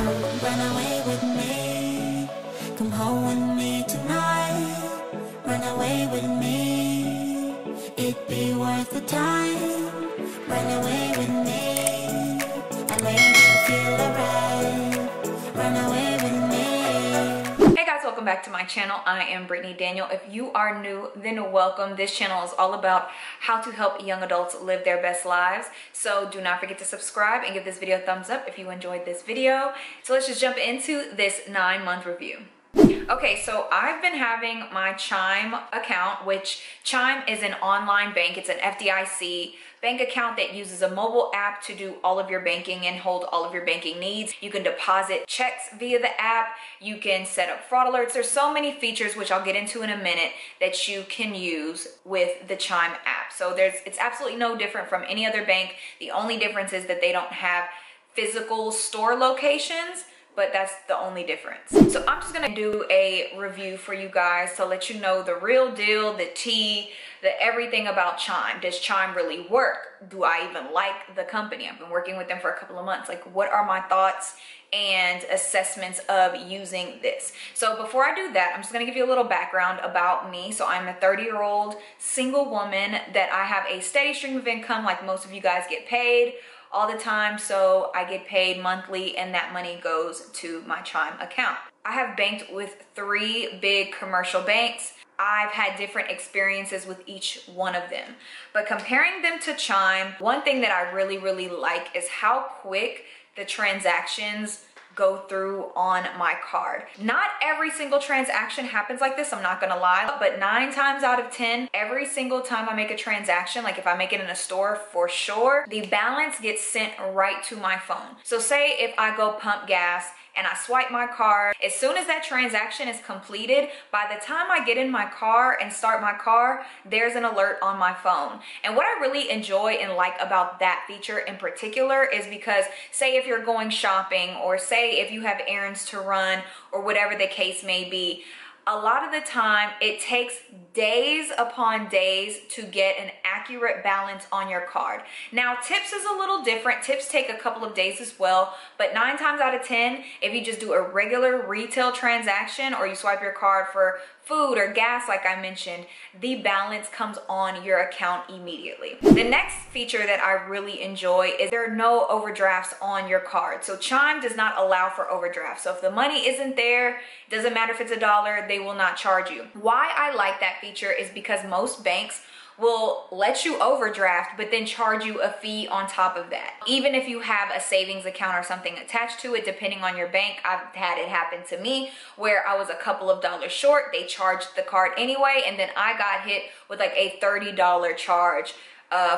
Run away with me, come home with me tonight. Run away with me, it'd be worth the time. Run away with me, I made you feel alright. Run away with me. Hey guys, welcome back to my channel. I am Brittany Daniel. If you are new, then welcome. This channel is all about how to help young adults live their best lives. So do not forget to subscribe and give this video a thumbs up if you enjoyed this video. So let's just jump into this 9-month review. Okay, so I've been having my Chime account, which Chime is an online bank. It's an FDIC bank account that uses a mobile app to do all of your banking and hold all of your banking needs. You can deposit checks via the app. You can set up fraud alerts. There's so many features, which I'll get into in a minute, that you can use with the Chime app. So it's absolutely no different from any other bank. The only difference is that they don't have physical store locations, but that's the only difference. So I'm just gonna do a review for you guys to let you know the real deal, the tea, the everything about Chime. Does Chime really work? Do I even like the company? I've been working with them for a couple of months. Like, what are my thoughts and assessments of using this? So before I do that, I'm just gonna give you a little background about me. So I'm a 30-year-old single woman that I have a steady stream of income. Like most of you guys, get paid all the time, so I get paid monthly and that money goes to my Chime account. I have banked with 3 big commercial banks. I've had different experiences with each one of them. But comparing them to Chime, one thing that I really, really like is how quick the transactions go through on my card. Not every single transaction happens like this, I'm not gonna lie, but 9 times out of 10, every single time I make a transaction, like if I make it in a store, for sure, the balance gets sent right to my phone. So say if I go pump gas and I swipe my card, as soon as that transaction is completed, by the time I get in my car and start my car, there's an alert on my phone. And what I really enjoy and like about that feature in particular is because, say if you're going shopping, or say if you have errands to run, or whatever the case may be, a lot of the time it takes days upon days to get an accurate balance on your card. Now, tips is a little different. Tips take a couple of days as well, but 9 times out of 10, if you just do a regular retail transaction or you swipe your card for food or gas, like I mentioned, the balance comes on your account immediately. The next feature that I really enjoy is there are no overdrafts on your card. So Chime does not allow for overdrafts. So if the money isn't there, doesn't matter if it's $1, they will not charge you. Why I like that feature is because most banks will let you overdraft but then charge you a fee on top of that. Even if you have a savings account or something attached to it, depending on your bank, I've had it happen to me where I was a couple of dollars short, they charged the card anyway, and then I got hit with like a $30 charge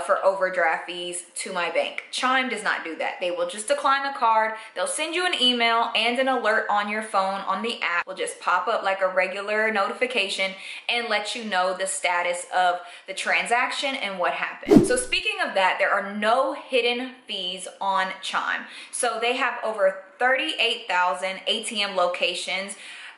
for overdraft fees to my bank. Chime does not do that. They will just decline the card. They'll send you an email and an alert on your phone on the app will just pop up like a regular notification and let you know the status of the transaction and what happened. So speaking of that, there are no hidden fees on Chime. So they have over 38,000 ATM locations,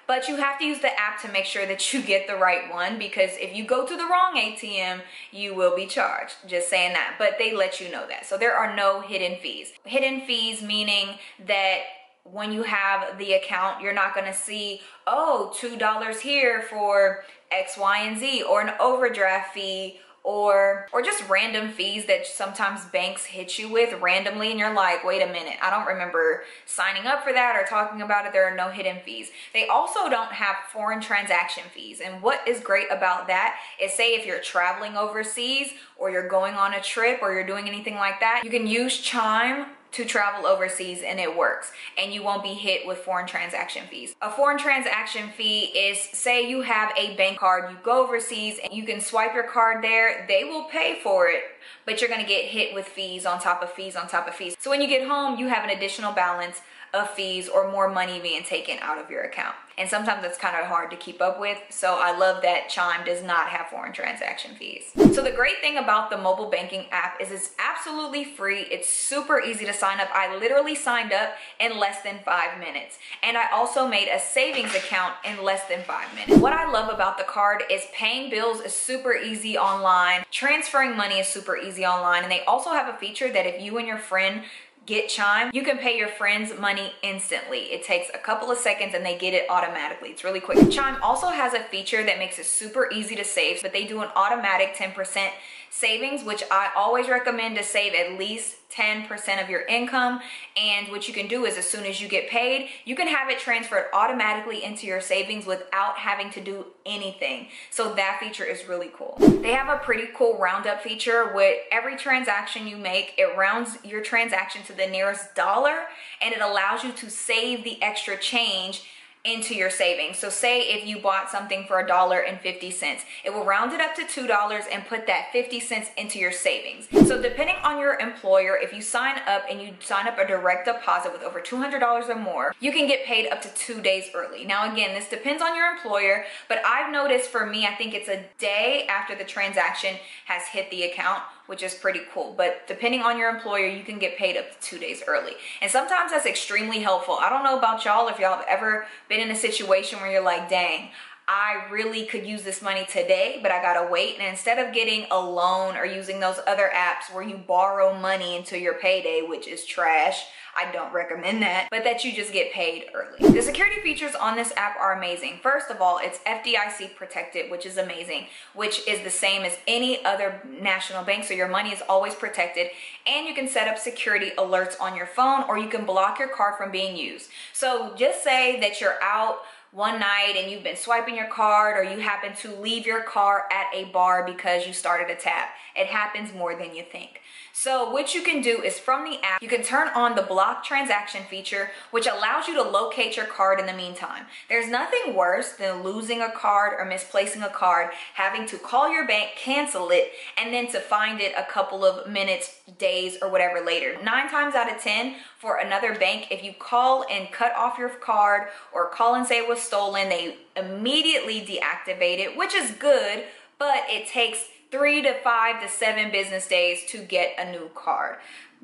but you have to use the app to make sure that you get the right one, because if you go to the wrong ATM, you will be charged. Just saying that, but they let you know that. So there are no hidden fees. Hidden fees meaning that when you have the account, you're not gonna see, oh, $2 here for X, Y, and Z, or an overdraft fee, or just random fees that sometimes banks hit you with randomly and you're like, wait a minute, I don't remember signing up for that or talking about it. There are no hidden fees. They also don't have foreign transaction fees. And what is great about that is, say if you're traveling overseas or you're going on a trip or you're doing anything like that, you can use Chime to travel overseas and it works, and you won't be hit with foreign transaction fees. A foreign transaction fee is, say you have a bank card, you go overseas and you can swipe your card there, they will pay for it, but you're gonna get hit with fees on top of fees on top of fees. So when you get home, you have an additional balance of fees or more money being taken out of your account. And sometimes that's kind of hard to keep up with. So I love that Chime does not have foreign transaction fees. So the great thing about the mobile banking app is it's absolutely free. It's super easy to sign up. I literally signed up in less than 5 minutes. And I also made a savings account in less than 5 minutes. What I love about the card is paying bills is super easy online. Transferring money is super easy online. And they also have a feature that if you and your friend get Chime, you can pay your friends money instantly. It takes a couple of seconds and they get it automatically. It's really quick. Chime also has a feature that makes it super easy to save, but they do an automatic 10% savings, which I always recommend to save at least 10% of your income. And what you can do is as soon as you get paid, you can have it transferred automatically into your savings without having to do anything. So that feature is really cool. They have a pretty cool roundup feature. With every transaction you make, it rounds your transaction to the nearest dollar, and it allows you to save the extra change into your savings. So say if you bought something for $1.50, it will round it up to $2 and put that 50 cents into your savings. So depending on your employer, if you sign up and you sign up a direct deposit with over $200 or more, you can get paid up to 2 days early. Now again, this depends on your employer, but I've noticed for me, I think it's a day after the transaction has hit the account, which is pretty cool. But depending on your employer, you can get paid up to 2 days early. And sometimes that's extremely helpful. I don't know about y'all, if y'all have ever been in a situation where you're like, dang, I really could use this money today, but I gotta wait. And instead of getting a loan or using those other apps where you borrow money until your payday, which is trash, I don't recommend that, but that you just get paid early. The security features on this app are amazing. First of all, it's FDIC protected, which is amazing, which is the same as any other national bank, so your money is always protected. And you can set up security alerts on your phone, or you can block your card from being used. So just say that you're out one night and you've been swiping your card, or you happen to leave your car at a bar because you started a tap. It happens more than you think. So what you can do is from the app, you can turn on the block transaction feature, which allows you to locate your card in the meantime. There's nothing worse than losing a card or misplacing a card, having to call your bank, cancel it, and then to find it a couple of minutes, days, or whatever later. 9 times out of 10 for another bank, if you call and cut off your card or call and say it was stolen, they immediately deactivate it, which is good, but it takes 3 to 5 to 7 business days to get a new card.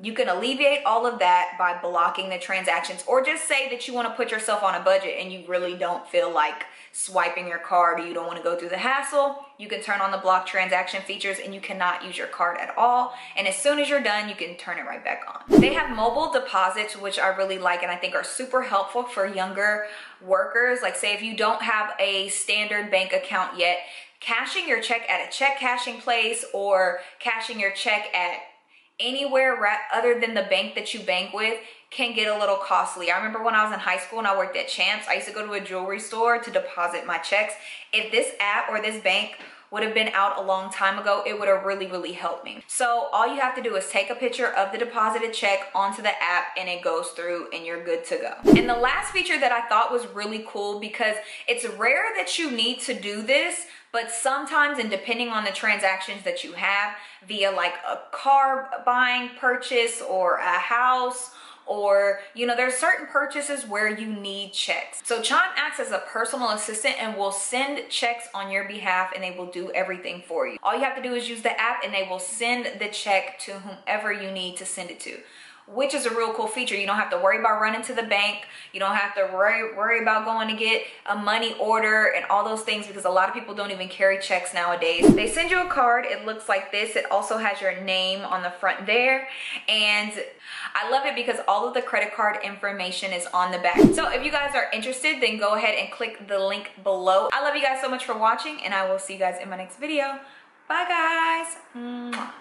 You can alleviate all of that by blocking the transactions, or just say that you want to put yourself on a budget and you really don't feel like swiping your card, or you don't want to go through the hassle. You can turn on the block transaction features and you cannot use your card at all. And as soon as you're done, you can turn it right back on. They have mobile deposits, which I really like and I think are super helpful for younger workers. Like say if you don't have a standard bank account yet, cashing your check at a check cashing place or cashing your check at anywhere other than the bank that you bank with can get a little costly. I remember when I was in high school and I worked at Champs, I used to go to a jewelry store to deposit my checks. If this app or this bank would have been out a long time ago, it would have really helped me. So all you have to do is take a picture of the deposited check onto the app and it goes through and you're good to go. And the last feature that I thought was really cool, because it's rare that you need to do this, but sometimes, and depending on the transactions that you have via like a car buying purchase or a house, or you know, there's certain purchases where you need checks. So Chime acts as a personal assistant and will send checks on your behalf, and they will do everything for you. All you have to do is use the app and they will send the check to whomever you need to send it to, which is a real cool feature. You don't have to worry about running to the bank. You don't have to worry about going to get a money order and all those things, because a lot of people don't even carry checks nowadays. They send you a card. It looks like this. It also has your name on the front there. And I love it because all of the credit card information is on the back. So if you guys are interested, then go ahead and click the link below. I love you guys so much for watching, and I will see you guys in my next video. Bye guys.